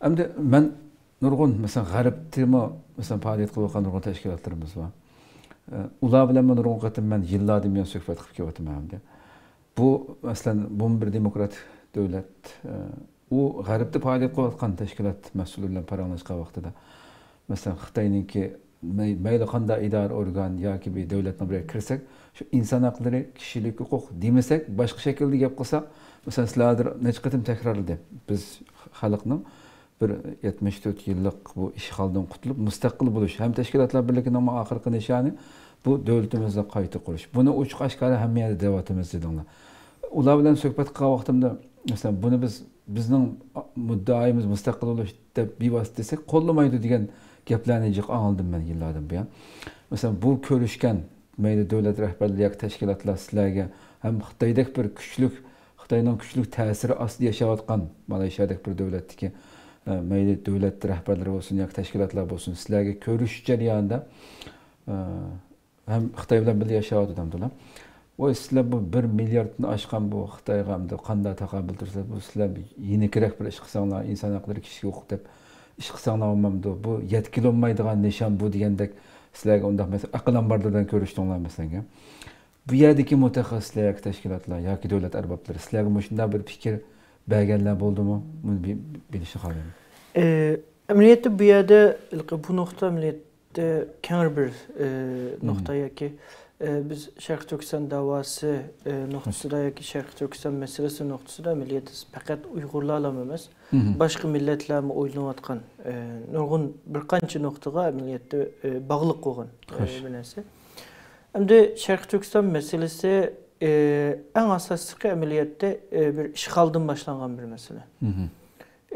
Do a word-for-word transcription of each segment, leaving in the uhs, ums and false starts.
Hem de ben nurgun mesela garip tema mesela faaliyet kılıkan nurgun teşkilatlarımız var. Ula bilen ben nurgun katım ben yıllardır miyim söhbet kılıp hem de. Bu mesela bu bir demokrat devlet. O garipte faaliyet kılıkan teşkilat mesulüyle paranlaşka vakti de. Mesela Xitay'ın ki meyli kanda idare organ ya ki bir devletine buraya kirsek, şu insan hakları, kişilik hukuk demesek, başka şekilde yapılsa, mesela sizlerdir ne çıkartım tekrar edeyim. Biz halkının bir yetmiş dört yıllık bu işgaldan kurtulup, müstakil buluş, hem teşkilatlar birlikte ama ahırkı nişanı, bu devletimizle kayıtı kuruş. Bunu uçuk aşkara hem yani devletimiz dediğinde. Ula bilen sohbet kığa vaktimde, mesela bunu biz, bizden müddaimiz müstakil oluş de bir vasıt desek, kollamaydı diyen geplenecek anladım ben yıllardan bir an. Mesela bu körüşken, meyli devlet rehberliği teşkilatlar sizlerge, hem Xitay'daki bir küçlük, Xitay'dan küçlük tesiri aslı yaşayatkan Malayshiyadak bir devletti ki, meyli devlet rehberleri olsun, ya teşkilatlar olsun, sizlerge körüş ceryanında hem Xitay'dan bile yaşayat adamdılar. O sizler bu bir milyardını aşkan bu Xitay'da kanda takabildirirsiniz, bu sizler yeni gerek bir iş kısanlar, insan hakları kişiye hukuk deyip, iş kısanlamamdı, bu yetkili olmaydıgan nişan bu diyendek, sizlerge onda mesela akılan bardadan körüştüğünler mesela. Bu yerdeki mütexessisler, teşkilatlar, ya ki devlet erbapları, sizlerge şundan bir fikir belgeler oldu mu? Bunu bir bilişi kalayım. E, Emniyette bu yerde, bu nokta emniyette kenar bir e, noktaya ki, e, biz Sherqiy Türkistan davası e, noktasında ya ki Sherqiy Türkistan meselesi noktasında milliyetiz. Fakat Uygurlarla memez, başka milletlerle oylanatkan, e, nurgun birkaç noktaya milliyette e, bağlı koğun e, binesi. Hem de Sherqiy Türkistan meselesi e, en asaslıkı emeliyette e, bir işgaldan başlanan bir mesele. Hı hı.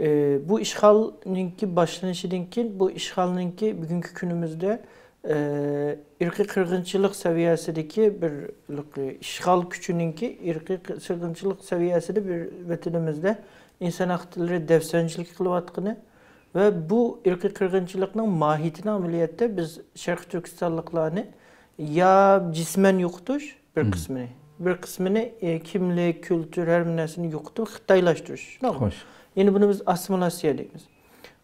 E, bu işgalınki başlanışıdınki, bu işgalınki bugünkü günümüzde e, irki kırgınçılık seviyesindeki bir işgal küçününki irki kırgınçılık seviyesinde bir vetinimizde insan hakları devsencilik kılıvatkını ve bu irki kırgınçılıkların mahiyetini ameliyette biz Sherqiy Türkistanlıklarını ya cismen yoktur bir hmm. kısmını, bir kısmını e, kimlik, kültür, her birisini yoktur, Xitaylaştırır. Hoş. Yani bunu biz asimilasyon diyoruz.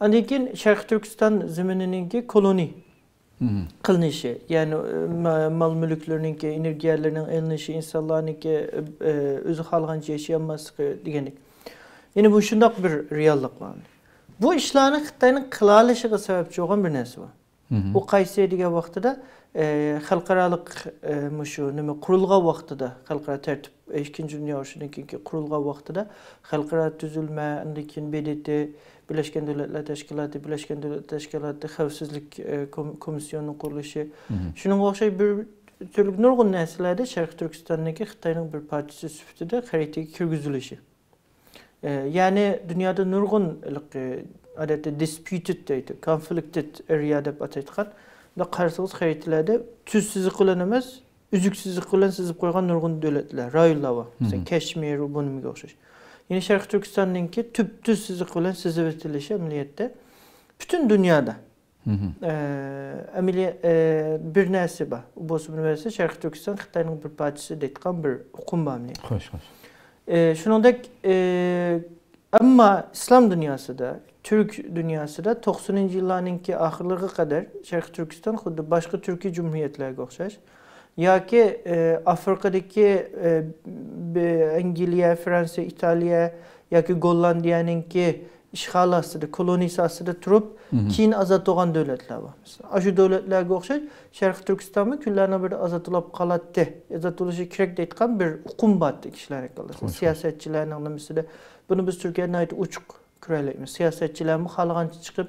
Andikin Sherqiy Türkistan zemininki koloni hmm. kılınışı, yani e, mal mülklerinin, energiyelerinin elinişi, insanların ki e, özü halkancı yaşayamazlığı diyenik. Yani bu şundak bir reallık var. Bu işlerin Xitay'ın kılalışığı sebepçi olan bir nesi var. Hmm. O Kayseri'ye vakti de halkaralık muşu, nime kurulga vakti de, halkara tertip, ikinci dünya orşundaki kurulga vakti de, halkara tüzülme, indikin B D T, Birleşken Devletler Teşkilatı, Birleşken Devletler Teşkilatı, Xavsizlik Komisyonunun kuruluşu. Şunun okşay bir türlü nurgun nesilerde Sherqiy Türkistan'daki Xitay'nın bir partisi süpütü de haritaki kirgüzülüşü. Yani dünyada nurgun adette disputed deydi, conflicted area deyip ataytkan, da karşısız haritelerde tüzsüzü kullanamaz, üzüksüzü kullan sızıp koygan nurgun devletler, rayonlar var. Mesela Keşmir, bunun gibi okşayış. Yine Sherqiy Türkistan'ınki tüp tüzsüzü kullan sızıp etilişi ameliyette, bütün dünyada e, e, bir nesi var. Ubosu Üniversitesi Sherqiy Türkistan, Xitay'nın bir partisi deyitkan bir hukum var ameliyette. Hoş, hoş. E, şunundak, e, ama İslam dünyası da, Türk dünyası da doksanıncı yıllarınki ahırlığı kadar Sherqiy Türkistan kudu başka Türkiye Cumhuriyetlerine okşar. Ya ki e, Afrika'daki e, İngilizce, Fransa, İtalya ya ki Gollandiya'nınki işgal aslında, kolonisi aslında durup Çin azat olan devletler var. Aşı devletlerine okşar, Sherqiy Türkistan'ı küllerine bir azat olup kalattı. Azat oluşu kirek deyitken bir hukum battı kişilerine kalır. Siyasetçilerin anlamısı da bunu biz Türkiye'nin ait uçuk. Siyasetçilerimiz halkancı çıkıp,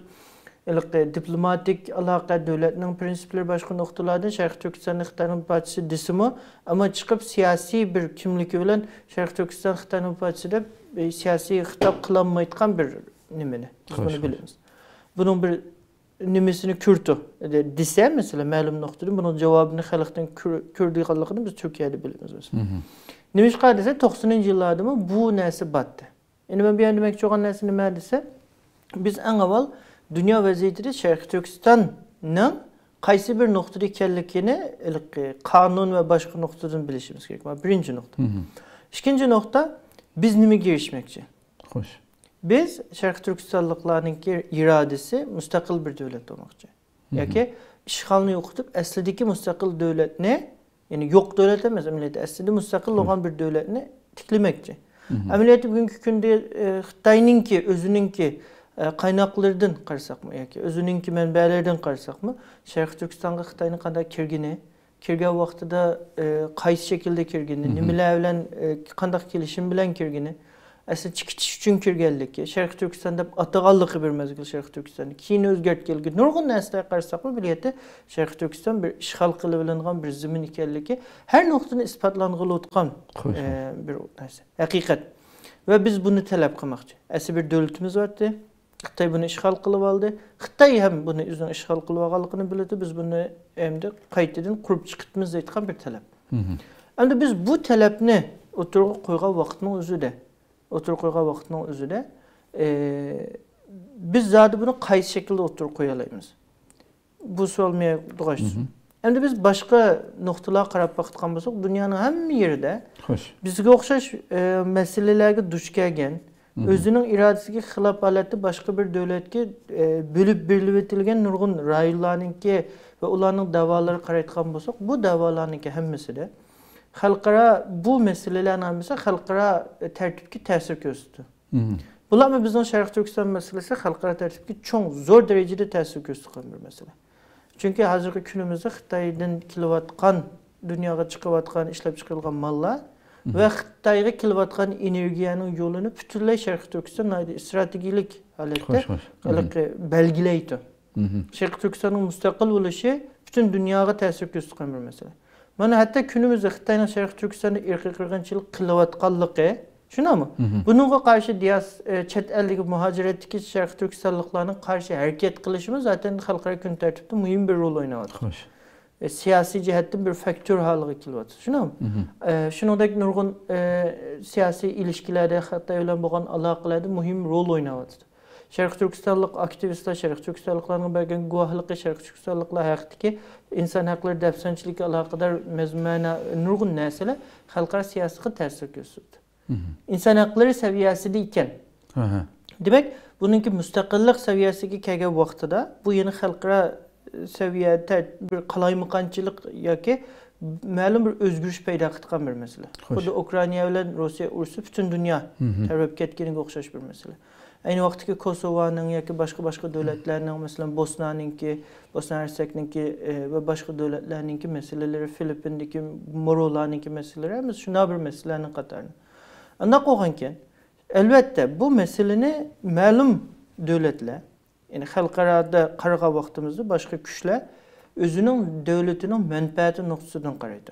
diplomatik alaka devletinin prensipleri başka noktalardan Sherqiy Türkistan'ın Xitay'ın partisi disimi ama çıkıp siyasi bir kimlik olan Sherqiy Türkistan Xitay'ın partisi de e, siyasi hitap kılanmaydıkan bir nimini. Biz bunu biliyoruz. Bunun bir nimisini Kürt'ü e, dise mesela malum noktada bunun cevabını halktan Kürt'ü halkını biz Türkiye'de biliyoruz mesela. Nimiş kardeşler doksanıncı yıllarda mı bu nesi battı? Yani ben bir an demek çok annesini merdiyse, biz en evvel dünya vaziyetinde Sherqiy Türkistan'ın kaysi bir noktada kellikini kanun ve başka noktadan bilişimiz gerekiyor. Birinci nokta. Hı hı. İkinci nokta, biz nimi girişmekçi. Hoş. biz Sherqiy Türkistanlıqların iradesi müstakil bir devlet olmakçı. Yani işgalini yok edip, aslideki müstakil devlet ne? Yani yok devlet demez ameliyatı. Aslida müstakil olan bir devlet ne? Tiklemekçi. Ameliyatı bugünkü günde Xitayninki, özününki kaynaklardan qarsak mı? Yani özününki mənbələrdən qarsak mı? Sherqiy Türkistan'a Xitayning qanday kirgini, kirgan vaqtida qaysi şekilde kirgini, nimalar bilan qanday kelishim bilan kirgini, aslida chiqitish uchun kirganligi, Sherqiy Türkistan deb atag'anligi bir mezgil Sherqiy Türkistanni keyin o'zgartganligi, nurg'un narsalarga qarasak bu bilyapti, Sherqiy Türkistan bir ishg'ol qilib olingan bir zimin ekanligi, har nuqtani isbotlang'il o'tgan bir narsa, haqiqat. Ve biz buni talab qilmoqchi. Asli bir davlatimiz vardi. Xitoy buni ishg'ol qilib oldi. Xitoy ham buni o'zining ishg'ol qilib olganligini biladi. Biz buni endi qaytadan qurib chiqitimiz aytgan bir talab. Endi biz bu talabni o'tirib qo'ygan vaqtning o'zida oturup koyduğu vaxtının özüde e, biz zaten bunu kayıt şekilde oturup koyalayımız. Bu sorulmaya doğaçsın. Hem de biz başka noktalara karab baktıqan basak dünyanın hem yerinde bizge oxşaş e, meselelerine duş gelgen, özünün iradesine xilap aleti başka bir devletke e, bölüp birletilgen nurgun raylarınki ve onların davaları karaytqan basak bu davalarınki hemmesi de halkara bu meseleler namısa halkara tertipki tesir göstü. Bunlar mı bizden Sherqiy Türkistan meselesi halkara tertipki çok zor derecede tesir göstüren bir mesele. Çünkü hazırki günümüzde Xitay'dan kilovatkan dünyaya çıkavatkan işlep çıkılgan mallar ve Xitay'a kilovatkan energiyanın yolunu bütünlüğe Sherqiy Türkistan'ın stratejilik halette belgileydi. Sherqiy Türkistan'ın müstakil oluşu bütün dünyaya tesir göstüren bir mesele. Mana hatta günümüzde Xitayning Sherqiy Türkistan'da irqiy qirg'inchilik qilayotganligi, shunaqmi? Bununla karşı diyas chet eldagi muhaciretdagi Sherqiy Türkistanlıqlarning karşı hareket qilishimiz zaten xalqaro kun tartibida muhim bir rol oynadı. E, siyasi cihetten bir faktör haline kılıyordu. Şuna, e, şunadaki nurgun e, siyasi ilişkilerde hatta öyle bakan alakalarda muhim rol oynadı. Sherqiy Türkistanlıq aktivistler, Sherqiy Türkistanlıqların belirgin guahlıqı, Sherqiy Türkistanlıqlar haqqındaki insan hakları dəfsançılıkla alaqadar məzmuna nurgun nəsələ xalqara siyasətə təsir göstərdi. İnsan hakları səviyyəsində ikən. Demək, bununki müstəqillik səviyyəsinə gələn vaxtda bu yeni xalqara səviyyədə bir qalaymıqançılıq yoki ma'lum bir o'zgarish paydo qilgan bir mesele. Xuddi Ukrayna bilan Rossiya urushi bütün dünya tarab ketganiga o'xshash bir mesele. Ayni vaqtda Kosova'nın yoki başka başka davlatlarning, masalan Bosna'nınki, Bosna Hersek'ninki ve başka davlatlarninki meseleleri, Filipin'deki, Morolan'ninki meseleleri, şuna bir meselelerning qatorida. Unda qo'yganken, elbette bu meseleni ma'lum davlatlar, yani xalqarada qarag'a vaqtimizda başka kuchlar özünün devletinin menfaati noktasından karaydı.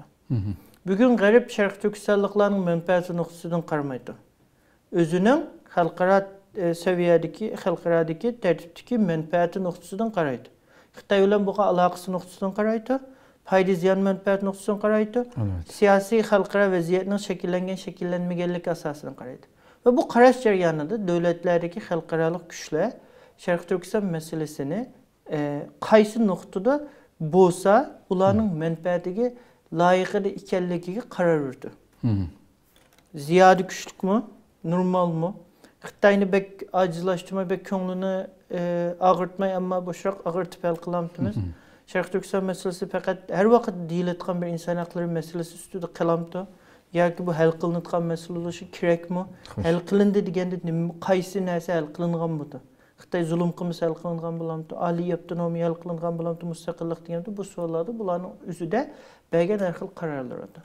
Bugün garip Sherqiy Türkistanlıqların menfaati noktasından karmaydı. Özünün halkara e, seviyedeki, halkaradaki tertipteki menfaati noktasından karaydı. Xitay bilan bu alakası noktasından karaydı. Payda ziyan menfaati noktasından karaydı. Evet. Siyasi halkara vaziyetinin şekillengen şekillenmegenlik asasından karaydı. Ve bu karaş ceryanında devletlerdeki halkaralık güçler Sherqiy Türkistan meselesini e, kaysi noktada bo'lsa, ularning menfaatiga loyiqida ekanligiga karar verdi. Ziyodi kuchlikmi, normalmi? Xitoyni bek ajizlashtirmay, bek ko'nglini og'ritmay, ammo boshroq og'ritib hal qilamtimiz. Sherqiy Turkiston meselesi faqat har vaqt deyiladigan bir inson huquqlari meselesi ustida qalamdi. Yoki bu hal qilinadigan masala bo'lishi kerakmi? Hal qilindi deganda qaysi narsa hal qilingan bo'ldi? Xitoy zulm qilmasa hal qilingan bo'lamdi, oliy avtonomiya hal qilingan bo'lamdi, mustaqillik deganda bu savollarda bularning o'zida belgi har xil qarorlar edi.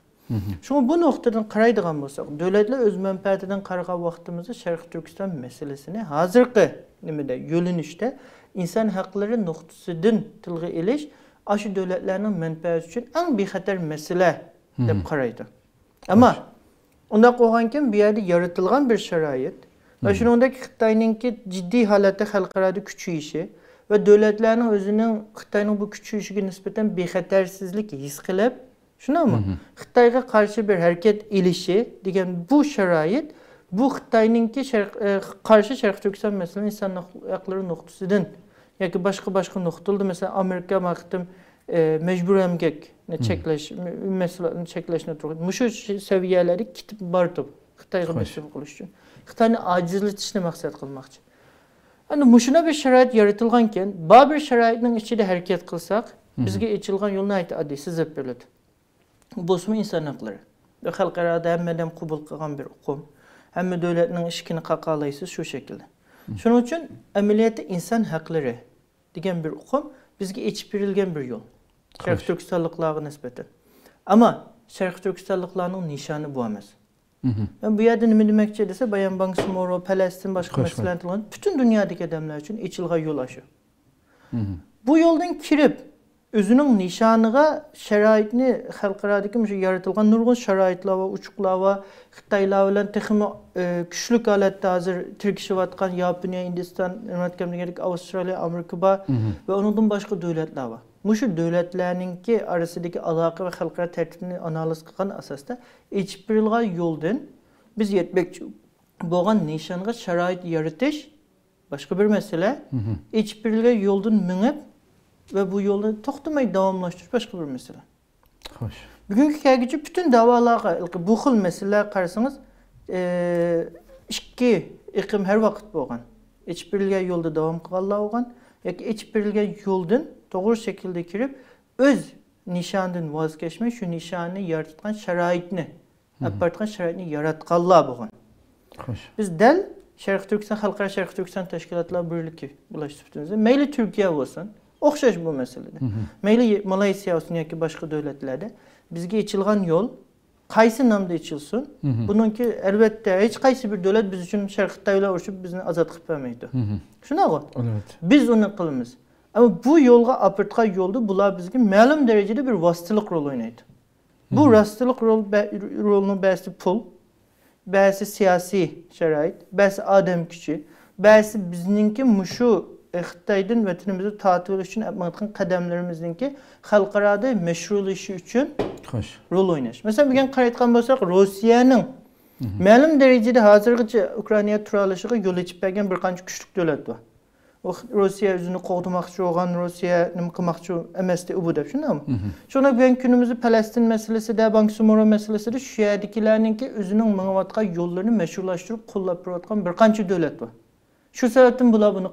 Shunga bu nuqtadan qaraydigan bo'lsak, davlatlar o'z manfaatidan qaragan vaqtimizda Sherqiy Turkiston meselesini hozirgi nimada yo'linishda inson huquqlari nuqtasidan tilga elish ashu davlatlarning manfaati uchun eng bexatar masala deb qaraydi. Ammo undan qo'rqgankim bu yerda yaratilgan bir sharoit ve şunundaki Xitayninki ciddi halette halkarada küçüyüşü ve devletlerin özünün Xitayning bu küçüyüşüge nispeten bir xatersizlik his qilib, şuna mı? Xitayga karşı bir hareket ilişi, degen bu şerayet, bu Xitayninki e, karşı Sherqiy Türkistan mesela insan hakları noktasıdan, yani başka başka noktalarda mesela Amerika baktım e, mecbur emgek ne çekleş, mesela çekleşne turdu. Muşu seviyeleri kitip bartıb. Xitayga taslim qilish uchun. Xitoyni ajizlatishni maqsad qilmoqchi. Endi mushuna bir sharoit yaratilganken, baribir sharoitning ichida harakat qilsak, bizga ochilgan yo'lni aytadi, sizib beradi. Bo'sma inson huquqlari. Xalqaro hammadan qabul qilgan bir huquq. Hamma davlatning ishkini qaqalaysiz shu shaklda. Shuning uchun amaliyotda inson huquqlari degan bir huquq bizga ichib berilgan bir yo'l. Sherqiy Turkistonliklarga nisbatan. Ama Sherqiy Türkistanlıklarının nişanı bu emas. Ben bu yerden ne demekçi dese, Bayan Bankası, Moro, Palestin, başka meseleler olan bütün dünyadaki adamlar için içilga yol açıyor. Bu yoldan kirip, özünün nişanıga şeraitini, halkaradaki yaratılgan nurgun şeraitlava, uçuklava, Xitayla olan tekimi e, küçlük alette hazır, Türkiye, Vatikan, Japonya, Hindistan, Avustralya, Amerika ve onun başka devletler var. Muşu devletlerinin arasındaki alaka ve halkara tertibini analiz kılan asasda hiçbirliğe yoldan biz yetmekçi boğan nişanlığa şerait yaratış başka bir mesele. Hiçbirliğe yoldan minip ve bu yolda toxtamayı devamlaştırış başka bir mesele. Hoş. Bugünkü kâgici bütün davalara bu xil meseleler karşısınız e, iki iklim her vakit boğan. Hiçbirliğe yolda devam kılanlar oğan. Ya ki hiçbirliğe yoldan doğru şekilde kirip, öz nişandan vazgeçme, şu nişanını yaratılan şeraitini, apartkan şeraitini yaratkallığa bakın. Biz del, Şerqiy Türkistan, Halkara Şerqiy Türkistan Teşkilatlar Birliği bulaştırdığımızda, meyli Türkiye olsun, okşaş bu meselede. Hı hı. Meyli Malayshiya olsun ya ki başka devletlerde, bizge içilgan yol, kaysi namda içilsin, hı hı. Bununki elbette hiç kaysi bir devlet biz için Şerqitayla uğraşıp bizni azat kıpamaydı. Şuna bak, evet. Biz onu kılımız. Ama bu yolga apartka yoldu, bular bizge ma'lum derecede bir vasitlik rol oynaydı. Bu hmm. vasitlik rol, be, rolunu bazı pul, bazı siyasi şerait, bazı adam küçü, bazı bizninki muşu Xitaydan vatanimizi tatbik için yapmadığın kademlerimizinki halkarada meşrulaşışı için Hoş. Rol oynar. Mesela bugün karaytkan basarak Rusya'nın hmm. ma'lum derecede hazırgıca Ukrayna'ya turalışığı yol içip bergen birkaç küçük devlet var. Rusya yüzünü qoğdumakçı olan, Rusya nümkımakçı M S D ubu da, şuna mı? Şuna ben günümüzü Palestin meselesi de, Banksumoro meselesi de, Şiadikilerin ki özünün mağavatka yollarını meşrulaştırıp kullanıp bir kancı devlet var. Şu sebepten bula bunu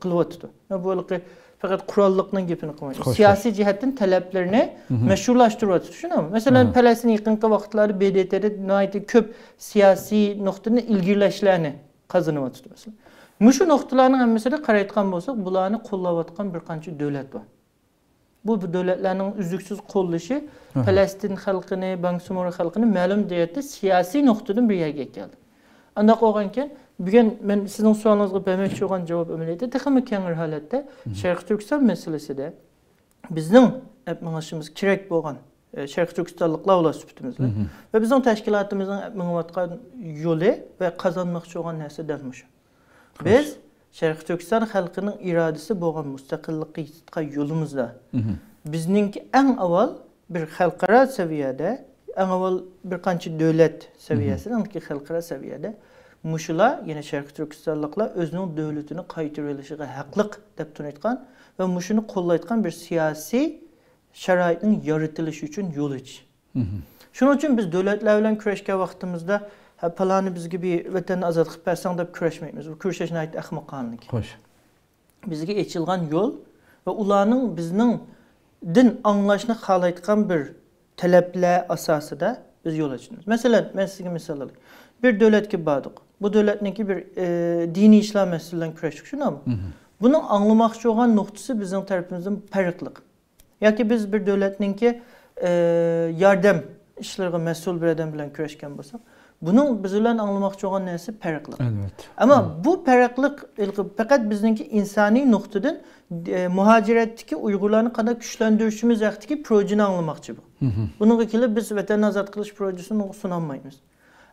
kılvatıdı. Bu olarak fakat kurallıkla gepini kılmadı. Siyasi cihetin taleplerini meşrulaştırıp, şuna mı? Mesela Palestin'in yakınki vakitleri B D T'de naiti köp siyasi noktanın ilgileşlerini kazanıp tutuyor mesela. Müşü noktalarının mesela karaytkan olsak, bularını kullanıp birkaç devlet var. Bu devletlerin üzüksüz kolluşu, Palestin halkını, Bangsumoro halkını ma'lum deyette siyasi noktadan bir yerge geldi. Ancak oğanken, bugün ben sizin sualınızla belirtmiş olan cevap ömürlüydü. Tekimi kenar halette, Sherqiy Türkistan meselesi de bizim yapmanışımız kirek boğan, Sherqiy Türkistanlıkla olan süpütümüzle ve bizim teşkilatımızın yapmanışımız yolu ve kazanmak olan neyse denmiş. Biz, Sherqiy Türkistan halkının iradesi boğan müstakillikka yolumuzda. Bizninki en avval bir halkara seviyede, en avval birkaç devlet seviyesinden ki halkara seviyede, muşula, yine Sherqiy Türkistanlıkla özünün devletini kayıtırılışıga haklık deptun etken ve muşunu kollaytkan bir siyasi şeraitin yaratılışı için yol iç. Şunun için biz devletlerle küreşke vaktimizde Palanı biz gibi vatanı azad qilib bersan deb kurashmaymiz. Bu kurashni ayt ahmoqonlik. Xo'sh. Bizga echilgan yo'l ve ularning bizning din anglashni xohlayotgan bir talablar asosida biz yo'l ochamiz. Masalan, men sizga misol olaman. Bir davlatga bordik. Bu davlatninki bir e, diniy ishlar masalasidan kurashdik, shunaqmi? Buning anglamoqchi bo'lgan nuqtasi bizning tarafimizdan farqliq. Yoki biz bir davlatninki e, yordam ishlariga mas'ul bir adam bilan kurashgan bo'lsak, bunun bizden anlamakçı olan nesi farklılık. Evet. Ama evet. Bu farklılık fakat bizimki insani noktadan e, muhaciretteki Uygurlarını kadar güçlendirişimiz hakkındaki projeni anlamakçı bu. Hı hı. Bunun ikili biz vatan azad kılış projesini sunanmayız.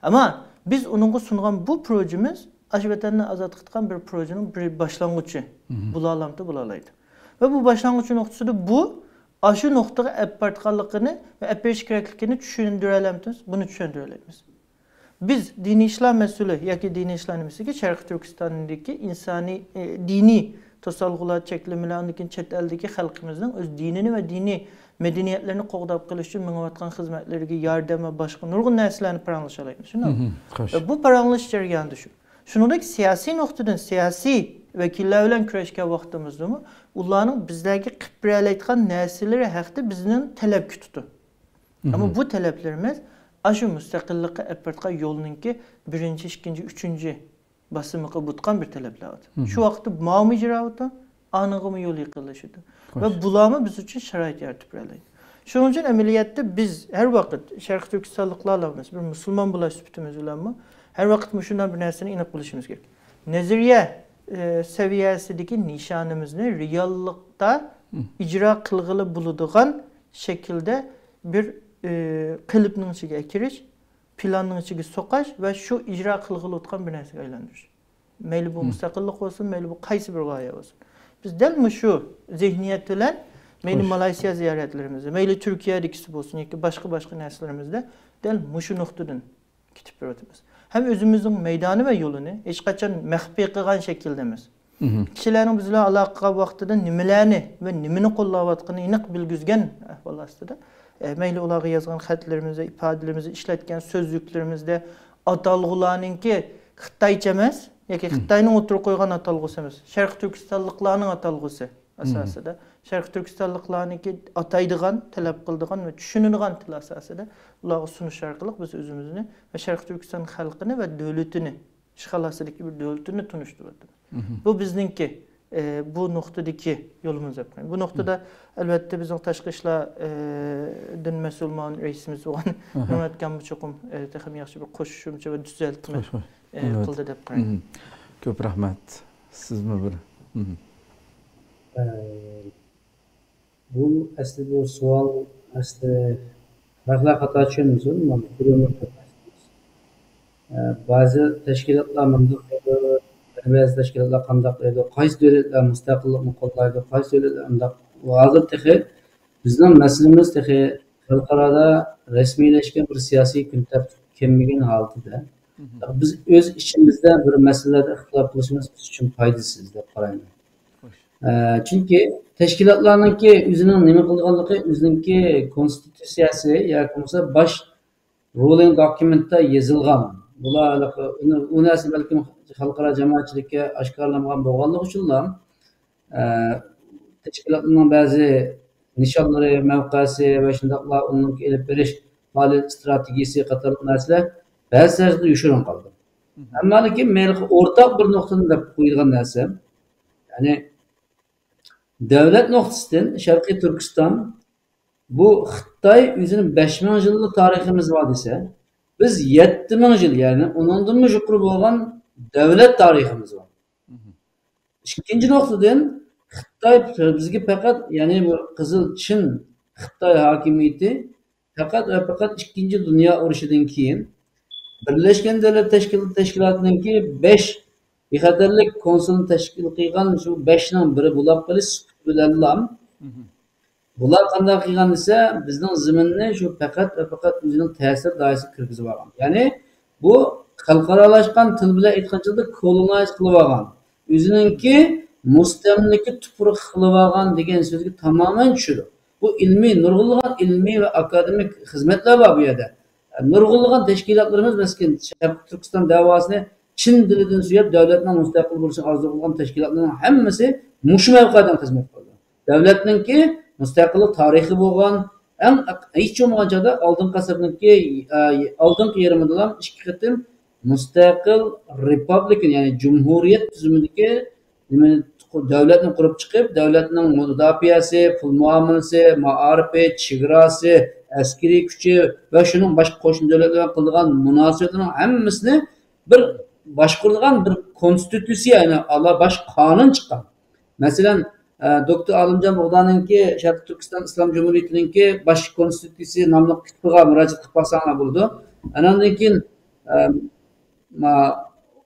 Ama biz onun sunan bu projemiz aşı vatanını azad kılan bir projenin bir başlangıcı. Bulalamdı bulalaydı. Ve bu başlangıç noktası da bu aşı noktaya apartkallıkını ve aperşikreklikini düşündürelememiz, bunu düşündürelememiz. Biz dini işler mesulü, ya ki dini işler mesulü ki Sherqiy Türkistan'daki insani, e, dini tasalğılar çekilmelerini çet eldeki halkımızdan öz dinini ve dini medeniyetlerini qoğdab qilish uchun mingyotgan xizmatlarga yardım ve başka nurgun nesillerini paranlaşalaymış. Bu paranlaş jarayonida şu. Şunundaki siyasi noktadan siyasi vekiller bilen kurashgan vaqtimizda mı? Ularning bizdagi qipralayotgan nesillari haqida bizning talab tutdi. Ama bu taleplerimiz aşu müstakillikka epirtqa yo'lninki birinci, ikinci, üçüncü basımıqa butkan bir taleplerdir. Şu vaqtda ma'lum ijroda anıg'imi yo'l yiqilishidir. Ve bulamı biz için şerait yaratib beradi. Şunun için ameliyatda biz her vakit Sherqiy Türkistanlıqlarla bir musulmon bo'lish sifatimiz bilan mı? Her vakit şundan bir narsani inib qilishimiz kerak. Nazariya e, seviyesidagi nishonimizni reallikda ijro qilg'ili bo'ladigan şekilde bir e, qilibning ichiga kirish, planning ichiga soqash ve şu ijro qilg'ili o'tgan bir narsaga aylantirish. Mayli bu mustaqillik bo'lsin, mayli bu qaysi bir g'oya bo'lsin. Biz değil mi şu zihniyet ile meyli Malayshiya ziyaretlerimizde, meyli Türkiye ikisi olsun, iki başka başka nesillerimizde değil mi şu noktadan kitip öğretimiz. Hem özümüzün meydanı ve yolunu hiç kaçan mehbi kılan şekildemiz. Kişilerin bizle alakalı vaxtıda nimelerini ve nimini kollavatqını inik bilgüzgen ahvalastıda. E, meyli olağı yazgan xatlarımızda, ifadelerimizi işletken sözlüklerimizde atalğılarının ki Xitayçamız. Yaki Xitayning o'tirib qo'ygan atalg'usi emas, Sharq Turkistonliqlarning atalg'usi asosida, Sharq Turkistonliqlarniki ataydigan, talab qiladigan va tushunadigan til asosida ularga sunish orqali biz o'zimizni va Sharq Turkiston xalqini va davlatini, ishxalasidagi bir davlatini tunishtiryapmiz. Bu bizningki e, bu nuqtadagi yo'limiz deb qaraymiz. Bu nuqtada albatta bizning tashqi ishlar e, din musulmon raisimiz bo'lgan Nurmatjon Muchoqum ham yaxshi bir qo'shimcha va tuzatma qildi deb qarayman. Ko'p rahmat. Sizmi bir? Bu aslında bu sual aslında barlar hata tushunmizmi? Men bilmayman. Ba'zi tashkilotlar bunday ba'zi tashkilotlar qanday edi, qaysi davlatlar mustaqillikni qo'llaydi, qaysi davlatlar unda hozir tehi bizning masalamiz tehi xalqaro rasmiylashgan bir siyosiy kun tartib kelmagan holatda biz öz içimizde bir meselelerde ihtilaf qilishimiz için faydasız deb qarayman. E, çünkü teşkilatlarının ki özünün nima qilganligi, özününki konstitutsiyasi yoki bo'lmasa baş ruling dokumentda yozilgan. Bular aloqa uni asl balki xalqaro jamoatchilikka oshkorlangan bo'lganligi uchun ham e, teşkilatlarning ba'zi nishonlari, mavqesi va shundaqlar uning elib berish faoliyat strategiyasi qatorli narsalar ba'zilari yushirin qoldi. Ammo lekin menga o'rtaq bir nuqtada deb qo'yilgan narsa, ya'ni davlat nuqtasidan Sharqiy Turkiston bu Xitoy o'zini besh ming yillik tariximiz bor desa, biz yetti ming yil, ya'ni undan ham yuqori bo'lgan davlat tariximiz bor. Ikkinchi nuqtadan Xitoy bizga faqat, ya'ni bu Qizil Chin Xitoy hokimiyati faqat va faqat ikkinchi dunyo urushidan keyin Birleşken Devlet Teşkilatı Teşkilatı'nınki beş bihaderlik konsulun teşkil kıygan şu beşinin biri bulak polis bilallam. Bulak kandak kıygan ise bizden zimini şu pekat ve pekat yüzünün tesir dairesi kırgızı var. Yani bu halkaralaşkan tılbile etkancılık kolonayız kılıvağın. Yüzününki mustemliki tüpürü kılıvağın degen sözü tamamen çürü. Bu ilmi, nurgulluğun ilmi ve akademik hizmetler var bu yada. Nurg'ulgan teşkilatlarımız meskin Sharqiy Türkiston davasını Çin dilinden suyab devletten müstakil buluşun arzu kılgan teşkilatlarının hemmesi muşu mevkadan hizmet kıldı. Devletin ki müstakillik tarihi boğan en hiç olmayan çağda aldın kasabındaki aldın ki yarımında olan işkiletim müstakil republikin yani cumhuriyet tüzümündeki devletin kurup çıkıp devletin mudafiyesi, pul muamelesi, maarifi, çigrası, askeri küçü ve şunun başka koşun devletlerine kıldıgan münasebetinin hemmisini bir başkurduğan bir konstitüsü yani Allah baş kanun çıkan. Mesela e, Doktor Alimcan Bogdan'ın ki Sharqiy Türkiston İslam Cumhuriyeti'nin ki baş konstitüsü namlı kitabıga müracaat kıpasana buldu. Anandın ki e,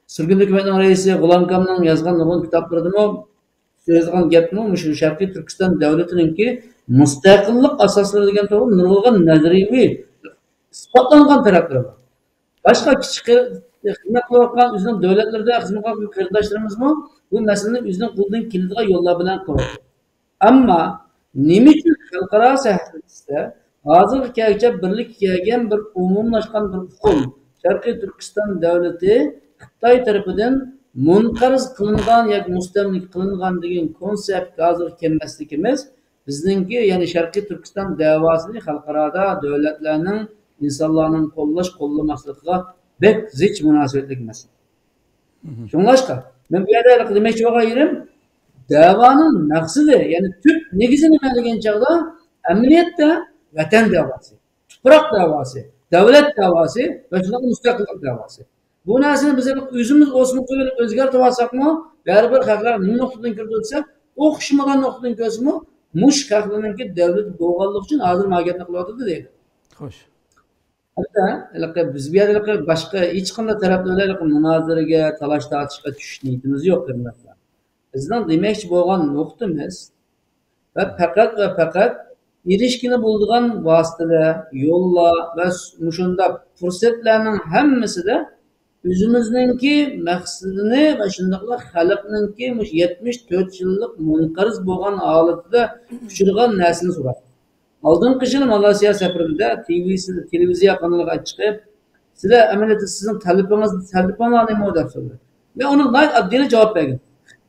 Sürgün Hükümetinin reisi Gulam Kam'ın yazgan nurgun kitaplarını mı sözlüğün gepmiymiş Sharqiy Türkiston devletinin ki müstakillik asasları degan to'g'ri nurg'ulgan nazariy isbotlangan taraflari bor. Boshqa kichik xizmat qilayotgan o'zbek davlatlarida xizmat qilgan qarindoshlarimiz ham bu meselini üzerine kulduğun kilitliğe yolla bilen kılır. Ama niçin halkara sahipse hazır kâgece birlik kâgen bir umumlaşkan bir hukuk Sherqiy Türkistan devleti Xitay tarafından munqariz kılıngan ya mustamlik kılıngan degan konsept hazır kelmasligimiz bizninki yani Sherqiy Türkistan davasını halkarada devletlerinin insanların qo'llash qo'llamasligiga bek zich munosabatlik masala. Shuningdek, men bu yerda hali demoqchi bo'lgan yerim da'voning maqsadi, ya'ni tub negizi nima degan chaqda amaliyotda vatan da'vosi, tuproq da'vosi, davlat da'vosi va shuningdek mustaqillik da'vosi. Bu narsani biz o'zimiz o'smib qo'yib o'zgartirib olsakmi, baribir haqlar nima nuqtadan kirilsa, o'xshamagan nuqtadan ko'zmi, mush haqlarninki davlat bo'lganligi uchun hozir mag'iyatni qilyotdi deydi. Xo'sh. Hatta biz bir yerlerde başka hiç kimle taraflarla münazireye, talaş tartışma düşüş niyetimiz yok hürmetler. Bizden demek ki boğan noktamız ve fakat ve fakat ilişkini bulduğun vasıtayla, yolla ve muşunda fırsatlarının hemmesi de üzümüzdeki maksadını ve şundakla halkınınki yetmiş dört yıllık münqariz boğan ağırlıkta uçurgan nesini sorar. Aldığım kışını Malayshiya seferinde T V'si, televizyon kanalına çıkıp size ameliyatı sizin talipiniz, talipinizle ne olacak söyledi. Ve onun gayet adliyeli cevap verdi.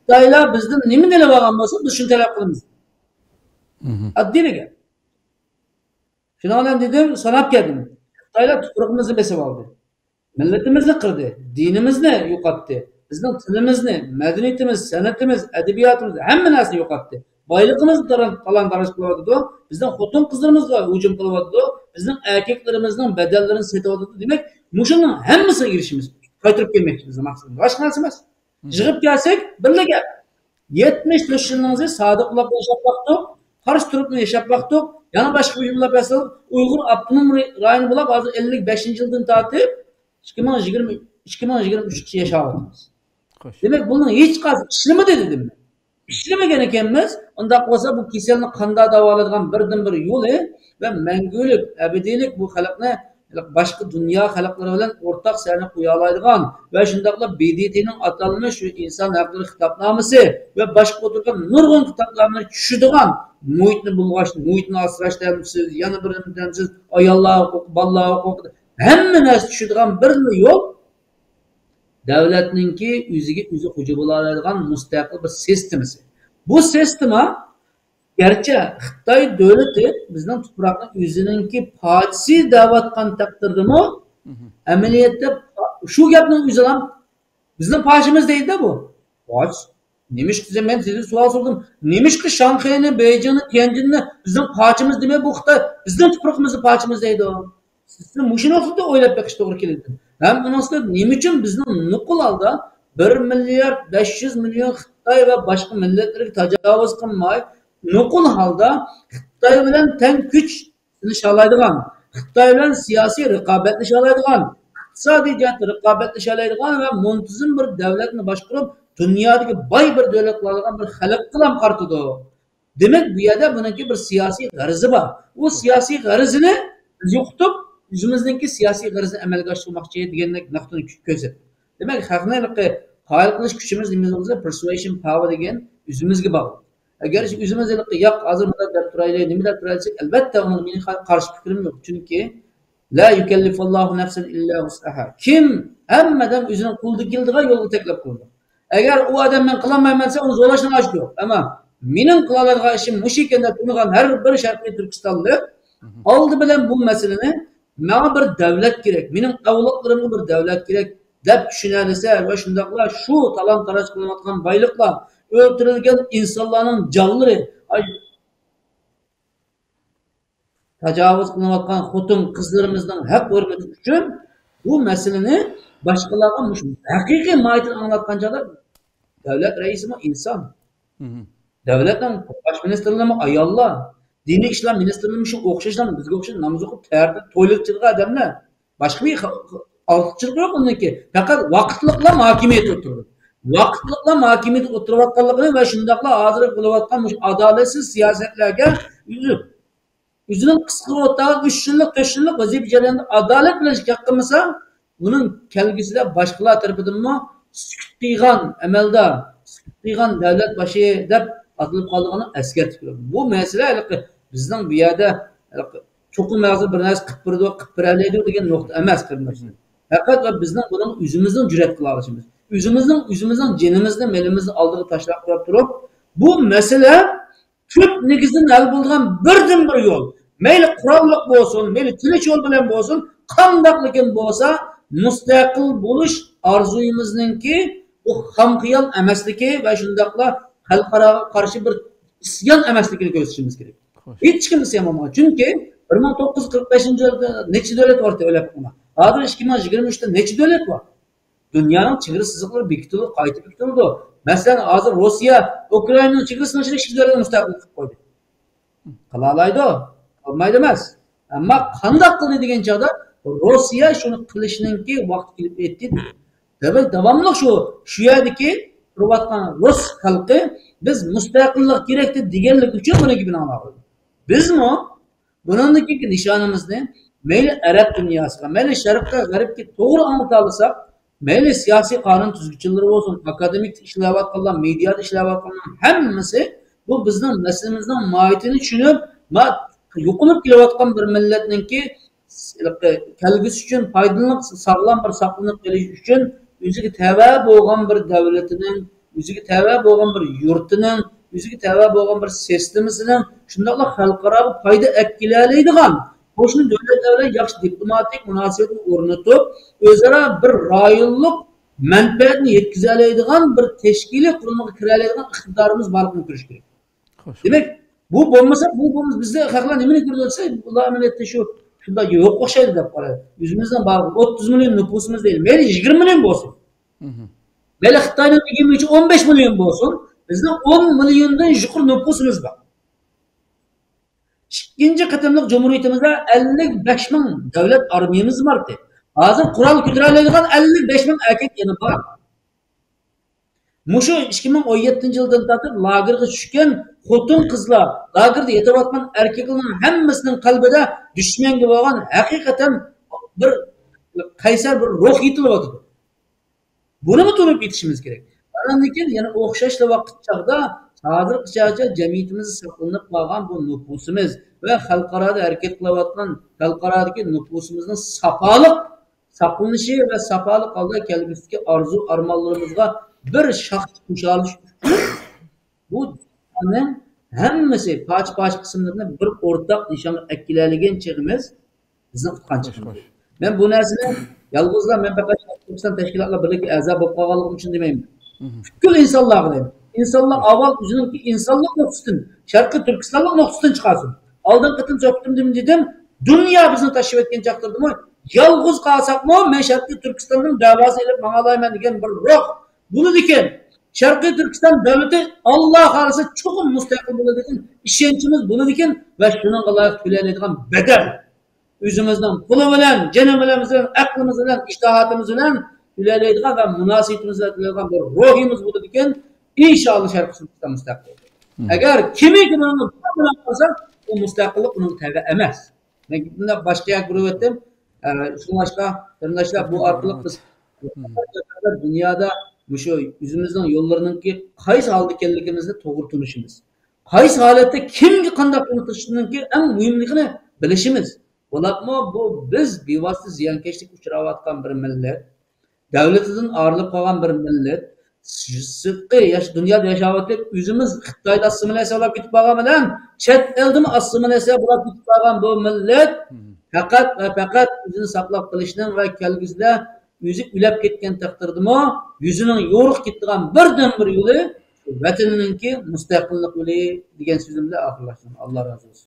Dayla bizden ne mi deli bağlan basın, biz şunu talep kılınız. Adliyeli gel. Şuna olan dedim, sanap geldim. Dayla tuprağımızı besip aldı. Milletimizi kırdı, dinimizi yukattı. Bizden dilimizi, medeniyetimiz, sanatimiz, edebiyatımız, hemen aslında yukattı. Baylıkımız kalan darışkıladı, bizden hotun kızlarımızla hücum kıladı, bizden erkeklerimizden bedellerini setadı demek, muşunun hemmesine girişimiz. Kaytırıp gelmek bizim maksadımız. Başka nasılmaz? Çıkıp gelsek, birle gel. yetmiş beş yılınızı sadıkla yaşapmaktık, karşı turupla yaşapmaktık, yana başka uyumla besledik, Uyghur Abdun'un rayını bulup, bazı elli beşinci yıldan tatip, iki ming yigirma uch yaşamadınız. Demek bunun hiç kazı işlemi de dedim ben. İşleme gerek emez, onda olsa bu kişilerin kanda davalarından birden bir yolu ve mengülük, ebedilik bu halkına başka dünya halkları olan ortak serne kuyalaydıgan ve şundakla B D T'nin atılmış insan hakları kitapnaması ve başka oturgan nurgun kitaplarını çüşüdügan muhitini bulgaçtı, muhitini asraştaymışsız, yanı birindemsiz, ay Allah'a koku, Allah'a koku, hemen az çüşüdügan birini yok. Devletninki yüzüge yüzü hucubulardan müstakil bir sistemisi. Bu sisteme gerçi Xitay devleti bizden toprakla yüzününki partisi davatkan taktırdı mı? Ameliyette şu yaptığın yüzünden bizden partimiz değil de bu. Paç. Nemiş ki ben size sual sordum. Nemiş ki Şanghay'ını, Beycan'ı, Tianjin'ini bizden partimiz değil mi bu Xitay? Bizden toprakımızı partimiz değil de o. Sizin muşun olsun da öyle pek işte doğru kilitli. Hem bunun aslında niçin bizden nukul aldı? bir milyar beş yüz milyon Xitay ve başka milletleri tecavüz kılmayı nukul halda Xitay ile ten güç nişalaydıgan, Xitay ile siyasi rekabet nişalaydıgan, iktisadi cihat rekabet nişalaydıgan ve muntizim bir devletini başkurup dünyadaki bay bir devletlerden bir halk kılam kartıdı. Demek bu yada bununki bir siyasi garizi var. O siyasi garizini yoktup yüzümüzdeki siyasi garizni emelge açtırmak için diğerine noktanı gözet. Demek haknaylıkı hayal kılış güçümüz nimizimizde persuasion power degen yüzümüzge bağlı. Eğer yüzümüzdeki yak hazır mıdır derturayla nimiler turaylıcak elbette onun benim karşı fikrim yok. Çünkü la yükellifallahu nefsen illa husaha. Kim hemmeden yüzünün kuldu gildiğe yolu teklif kurdu. Eğer o adam ben kılamaymansa onu zorlaşan aç diyor. Ama benim kılamaydığı işim müşikken de tutunan her bir Sherqiy Türkistanlı aldı bilen bu meseleni bana bir devlet gerek, benim evlatlarımda bir devlet gerek deb düşünerse ve şundakla şu talan taraş kılınatkan baylıkla öldürülgen insanların canları tecavüz kılınatkan hutun kızlarımızdan hep vermesi için bu meselini başkalarına hakiki mahiyetini anlatkan kadar devlet reisi mi insan? Hı hı. Devletten başministerliğine mi ayalla? Dini işler ministerliğinin şu okşayışlarını bizge okşayışlarını namaz okup terdi, toylikçılık adamlar. Başka bir altçılık yok onun ki. Fakat vakitlikle mahkemiyet oturur. Vakitlikle mahkemiyet oturur ve şundakla hazır kılavatlanmış adaletsiz siyasetlerge yüzü. Yüzünün kıskı otağı üç yıllık, beş yıllık vazifecilerinde adalet bileşik hakkımızsa bunun kelgisiyle başkaları tarafından mı? Sükut kıygan, emelde, Diğer devlet başı edip atılıp kaldığını esker tutuyor. Bu mesele bizden bir yerde çok mevzu bir neyse kıpırdı, kıpırdı ediyor diye nokta emez kırmızı. Fakat bizden bunun yüzümüzden cüret kılarışımız. Yüzümüzden, yüzümüzden, cenimizden, melimizden aldığı taşlar kırıp durup bu mesele tüp nikizin el bulduğun birden bir yol. Meyli kurallık bu olsun, meyli tüneç yol bilen bu olsun, kandaklıkın bu olsa müstakil buluş arzuyumuzun ki o hamkıyal emesdeki ve şundakla halkara karşı bir isyan emesdekini gözüşümüz gerek. Hiç kimse yapamaz. Çünkü bin dokuz yüz kırk beş yılında neçi devlet var öyle yapma. Adır iki bin yirmi üç'te neçi devlet var? Dünyanın çığırı sızıkları bikitulur, kayıtı bikitulurdu. Mesela hazır Rusya, Ukrayna'nın çığırı sınırçılık şirketlerine müstakil koydu. Kalalaydı o. Olmayı demez. Ama kandaklı dediğin çağda Rusya şunu kılışının ki vakit gelip etti. Demek devamlı şu, şu yerdeki Hırvatkan Rus halkı biz müstakillik gerekti, diğerlik için bunu gibi anlıyoruz. Biz mi? Bunundaki nişanımız ne? Meyli Arap dünyasına, meyli Şarkı'da garip ki doğru anlatılırsak, meyli siyasi kanun tüzgüçülleri olsun, akademik işler bakılan, medyat işler bakılan, hemmesi bu bizden mesleğimizden mahiyetini düşünüp, yukunub kilovatkan bir milletinin ki kelgüsü için faydalanıp sağlam bir saklanıp geliş için yüzüki tevab olgan bir devletinin, yüzüki tevab olgan bir yurtinin, yüzüki tevab olgan bir sistemisinin şundakla halkara fayda etkilerliydiğen hoşunu devletlerle yakşı diplomatik münasebetini ornatıp özara bir rayılık menfaatini yetkizerliydiğen bir teşkili kurulmak kireliydiğen iktidarımız varlığını görüştürüyor. Demek bu bombası, bu bombası bizde hakikaten emin görülse, Allah emin şu, şurada yok o şeydi de para. Yüzümüzden bağlı, otuz milyon nüfusumuz değil. Meyli yirmi milyon olsun. Meyli Hıhtay'ın yirmi üç, on beş milyon olsun. Bizde on milyondan yukarı nüfusumuz var. İkinci katımlık cumhuriyetimizde elli beş bin devlet armiyemiz vardı. Hazır kural kütürelerinden elli beş bin erkek yanı var. Muşu iki bin on yedi yıldan tatlı lagırga düşken hotun kızla lagırda yetevatman erkeklerin hemmesinin kalbide düşman gibi olan hakikaten bir kayser bir ruh yitirildi. Bunu mu durup yetişimiz gerek? Arandakin yani okşaşla vakit çağda sadır kışaca cemiyetimizi saklanıp bağlan bu nüfusumuz ve halkarada erkeklevatman halkaradaki nüfusumuzun sapalık saklanışı ve sapalık Allah kelimesindeki arzu armalarımızda bir şahs kuşağılış bu dünyanın hemmesi parça parça kısımlarında bir ortak nişanlı ekkilerliğin çekimiz bizim tutkan çıkmış. Ben bu nesine yalnızlar ben pek Türkistan teşkilatla birlikte azab ve kavalığım için demeyim. Bütün insanlığa diyeyim. İnsanlığa aval üzerindeki insanlık noktasın, Sherqiy Türkistanlık noktasın çıkarsın. Aldan kıtım söktüm demin dedim, dünya bizim taşif etken çaktırdı mı? Yalnız kalsak mı? Ben Sherqiy Türkistan'ın davası ile bana alayım diyen bir ruh. Bunu diken, Sherqiy Türkistan devleti Allah karşısında çok müstakil bulunduğun işençimiz bunu diken ve şunun kadar tülenediğin bedel. Üzümüzden, kulu bilen, cenemelerimizden, aklımızdan, iştahatımızdan tülenediğin ve münasibetimizden tülenediğin bir ruhimiz bunu diken inşallah Sherqiy Türkistan müstakil olur. Eğer kimi ki bunu bulunursa o müstakillik bunu tevbe emez. Ben gittiğimde başka yer grup ettim. Şunlaşka, bu artılık biz dünyada şu yüzümüzden yollarının ki kayısı halde kendimizde doğurtunuşumuz. Kayısı halette kimki kandak unutuşunun ki en mühimlikini bilişimiz. Olakma bu biz bir vasıtı ziyankeşlik uçuravatkan bir millet. Devletimizin ağırlık olan bir millet. Sıkkı yaş, dünyada yaşavatlık yüzümüz Hıhtay'da assimilese olarak bitip ağamadan çet eldim assimilese olarak bitip ağam bu millet. Fakat ve fakat yüzünü saklak bilişinin ve kelgüzde yüzü ülep gitken takdırdım o, yüzünün yoruk gittiğen birden bir yolu, vatanının ki müstakillik yolu, diyen sözümle ahırlaştım. Allah razı olsun.